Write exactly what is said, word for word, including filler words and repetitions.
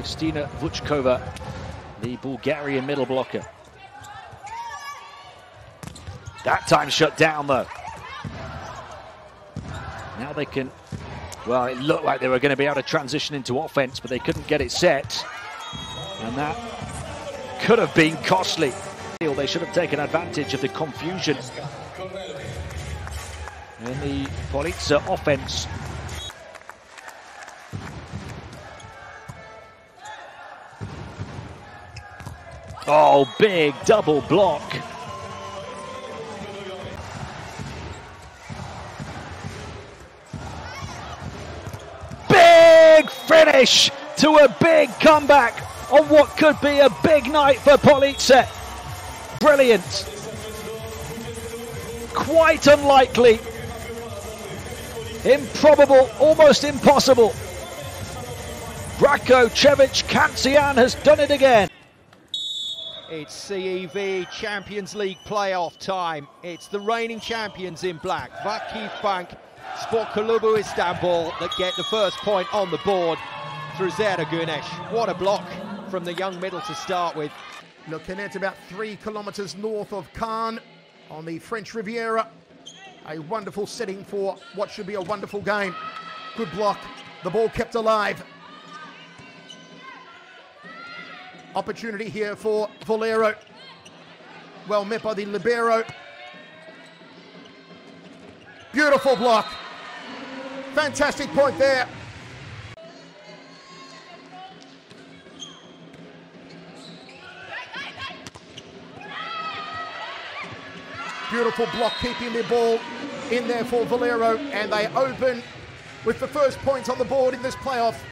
Kristina Vuchkova, the Bulgarian middle blocker. That time shut down, though. Now they can... Well, it looked like they were going to be able to transition into offense, but they couldn't get it set. And that could have been costly. They should have taken advantage of the confusion in the Politse offense. Oh, big double block. Finish to a big comeback on what could be a big night for Politse. Brilliant. Quite unlikely. Improbable, almost impossible. Brakocevic Canzian has done it again. It's C E V Champions League playoff time. It's the reigning champions in black, Vakif Bank, Spor Kulubu Istanbul, that get the first point on the board through Zehra Güneş. What a block from the young middle to start with. Looking at about three kilometres north of Cannes on the French Riviera. A wonderful setting for what should be a wonderful game. Good block. The ball kept alive. Opportunity here for Valero. Well met by the libero. Beautiful block. Fantastic point there. Beautiful block, keeping the ball in there for Valero, and they open with the first points on the board in this playoff.